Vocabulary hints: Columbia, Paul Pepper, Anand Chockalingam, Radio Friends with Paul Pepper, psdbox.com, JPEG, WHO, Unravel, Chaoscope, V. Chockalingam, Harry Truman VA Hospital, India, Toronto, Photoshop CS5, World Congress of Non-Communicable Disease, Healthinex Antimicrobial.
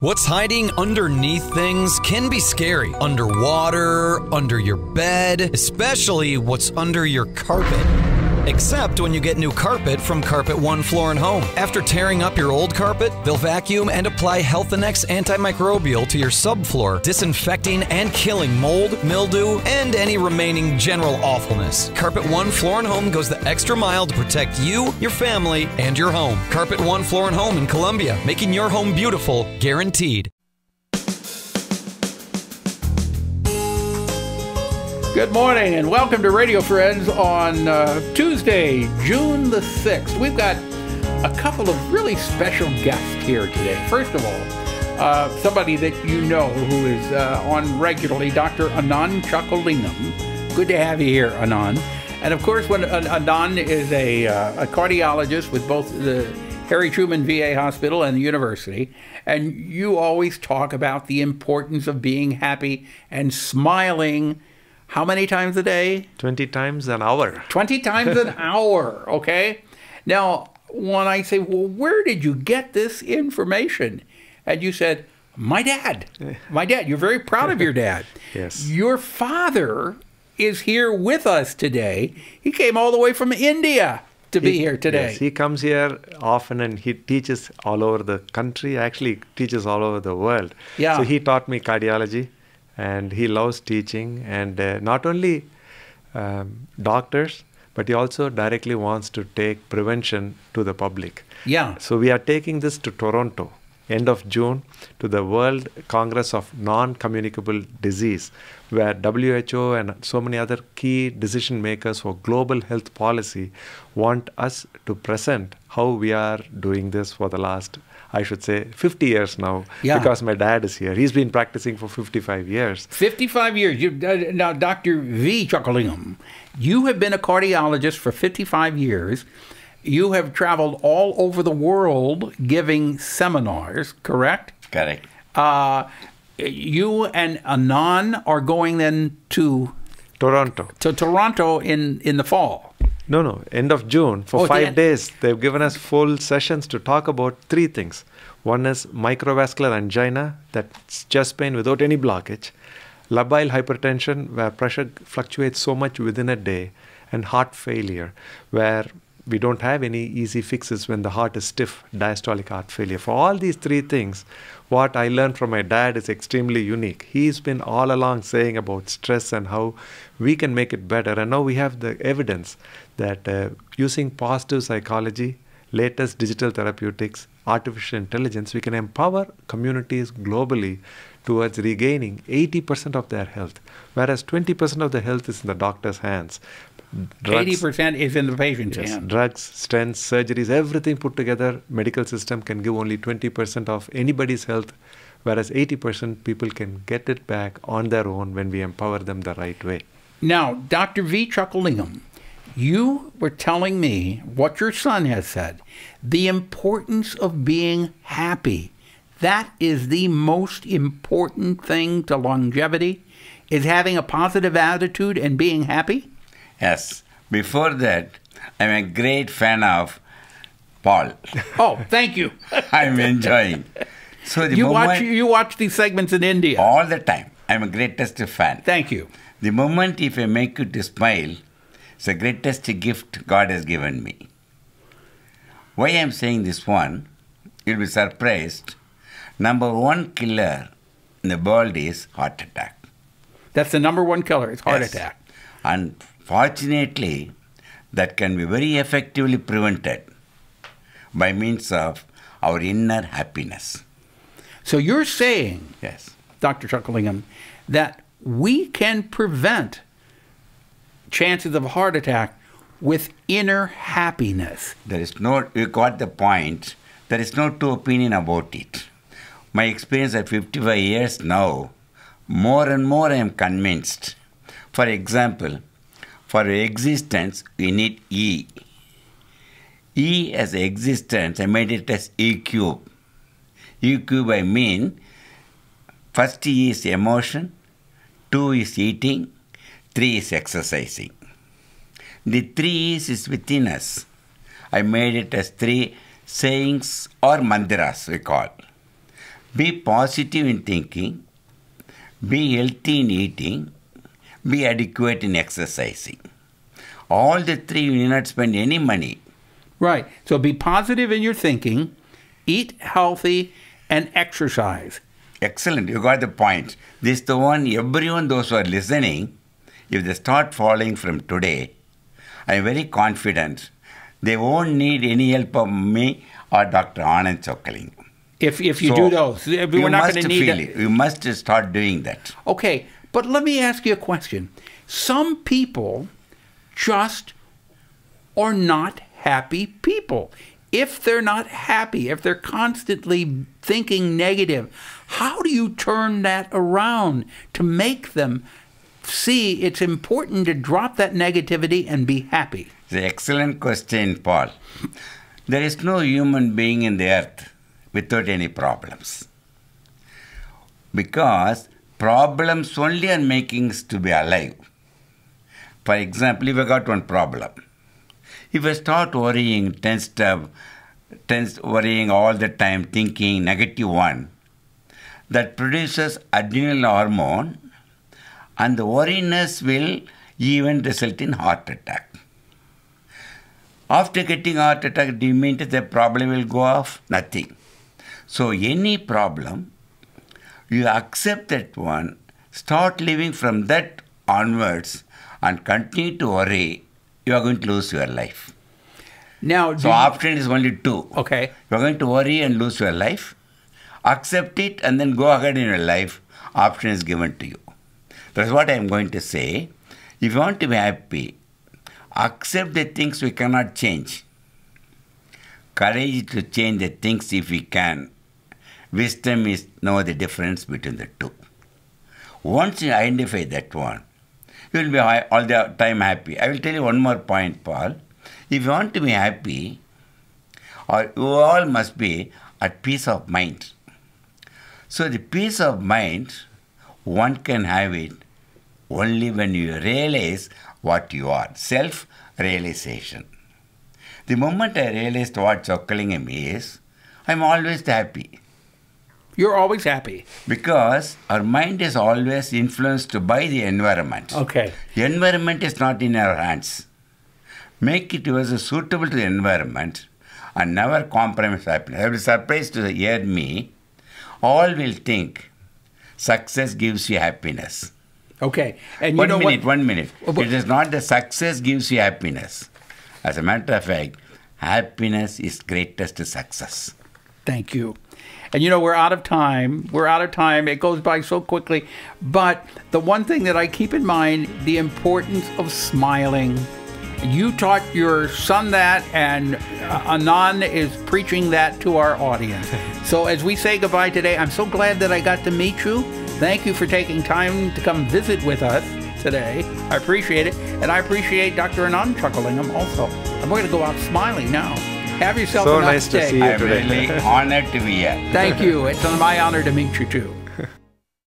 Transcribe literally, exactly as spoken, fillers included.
What's hiding underneath things can be scary. Underwater, under your bed, especially what's under your carpet. Except when you get new carpet from Carpet One Floor and Home. After tearing up your old carpet, they'll vacuum and apply Healthinex Antimicrobial to your subfloor, disinfecting and killing mold, mildew, and any remaining general awfulness. Carpet One Floor and Home goes the extra mile to protect you, your family, and your home. Carpet One Floor and Home in Columbia, making your home beautiful, guaranteed. Good morning and welcome to Radio Friends on uh, Tuesday, June the sixth. We've got a couple of really special guests here today. First of all, uh, somebody that you know who is uh, on regularly, Doctor Anand Chockalingam. Good to have you here, Anand. And of course, when uh, Anand is a, uh, a cardiologist with both the Harry Truman V A Hospital and the University, and you always talk about the importance of being happy and smiling. How many times a day? twenty times an hour. twenty times an hour, okay? Now, when I say, well, where did you get this information? And you said, my dad. My dad. You're very proud of your dad. Yes. Your father is here with us today. He came all the way from India to be he, here today. Yes, he comes here often and he teaches all over the country, actually teaches all over the world. Yeah. So he taught me cardiology. And he loves teaching, and uh, not only um, doctors, but he also directly wants to take prevention to the public. Yeah. So we are taking this to Toronto, end of June, to the World Congress of Non-Communicable Disease, where W H O and so many other key decision makers for global health policy want us to present how we are doing this for the last, I should say, fifty years now, yeah. Because my dad is here. He's been practicing for fifty-five years. fifty-five years. You, uh, now, Doctor V. Chockalingam, you have been a cardiologist for fifty-five years. You have traveled all over the world giving seminars, correct? Correct. Uh, you and Anand are going then to... Toronto. To Toronto in, in the fall. No, no, end of June. For oh, five the days, they've given us full sessions to talk about three things. One is microvascular angina, that's chest pain without any blockage. Labile hypertension, where pressure fluctuates so much within a day. And heart failure, where we don't have any easy fixes when the heart is stiff, diastolic heart failure. For all these three things, what I learned from my dad is extremely unique. He's been all along saying about stress and how we can make it better. And now we have the evidence that uh, using positive psychology, latest digital therapeutics, artificial intelligence, we can empower communities globally towards regaining eighty percent of their health, whereas twenty percent of the health is in the doctor's hands. eighty percent is in the patient's yes, hand. Drugs, stents, surgeries, everything put together, medical system can give only twenty percent of anybody's health, whereas eighty percent people can get it back on their own when we empower them the right way. Now, Doctor V. Chockalingam, you were telling me what your son has said, the importance of being happy. That is the most important thing to longevity, is having a positive attitude and being happy? Yes. Before that, I'm a great fan of Paul. Oh, thank you. I'm enjoying. So the you moment, watch you watch these segments in India all the time. I'm a greatest fan. Thank you. The moment if I make you to smile, it's the greatest gift God has given me. Why I'm saying this one, you'll be surprised. Number one killer in the world is heart attack. That's the number one killer. It's heart yes. attack. And fortunately, that can be very effectively prevented by means of our inner happiness. So you're saying, yes, Doctor Chockalingam, that we can prevent chances of a heart attack with inner happiness. There is no, you got the point. There is no two opinion about it. My experience at fifty-five years now, more and more I am convinced. For example, for existence, we need E. E as existence, I made it as E cube. E cube, I mean, first E is emotion, two is eating, three is exercising. The three E's is within us. I made it as three sayings or mandiras, we call. Be positive in thinking, be healthy in eating, be adequate in exercising. All the three, you need not spend any money. Right. So be positive in your thinking, eat healthy, and exercise. Excellent. You got the point. This is the one, everyone, those who are listening, if they start following from today, I am very confident they won't need any help of me or Doctor Anand Chockalingam. If, if you so do those, we're you not going to need feel it. You must start doing that. Okay, but let me ask you a question. Some people just are not happy people. If they're not happy, if they're constantly thinking negative, how do you turn that around to make them see it's important to drop that negativity and be happy? It's an excellent question, Paul. There is no human being in the earth without any problems, because problems only are making us to be alive. For example, if I got one problem, if I start worrying, tensed up, tensed, worrying all the time, thinking negative one, that produces adrenal hormone, and the worriness will even result in heart attack. After getting heart attack, do you mean that the problem will go off? Nothing. So any problem, you accept that one, start living from that onwards, and continue to worry, you are going to lose your life. Now, so option is only two. Okay. You are going to worry and lose your life. Accept it and then go ahead in your life. Option is given to you. That's what I am going to say. If you want to be happy, accept the things we cannot change. Courage to change the things if we can. Wisdom is know the difference between the two. Once you identify that one, you will be all the time happy. I will tell you one more point, Paul. If you want to be happy, or you all must be at peace of mind. So the peace of mind, one can have it only when you realize what you are. Self-realization. The moment I realized what Chockalingam is, I'm always happy. You're always happy. Because our mind is always influenced by the environment. Okay. The environment is not in our hands. Make it was suitable to the environment and never compromise happiness. I will be surprised to hear me. All will think success gives you happiness. Okay. And one you know minute, what? one minute. Oh, it is not the success gives you happiness. As a matter of fact, happiness is greatest success. Thank you. And you know, we're out of time. We're out of time. It goes by so quickly. But the one thing that I keep in mind, the importance of smiling. You taught your son that, and Anand is preaching that to our audience. So as we say goodbye today, I'm so glad that I got to meet you. Thank you for taking time to come visit with us today. I appreciate it. And I appreciate Doctor Anand Chockalingam also. And we're going to go out smiling now. Have yourself so a nice, nice day. To see you I'm today. Really honored to be here. Thank you. It's my honor to meet you too.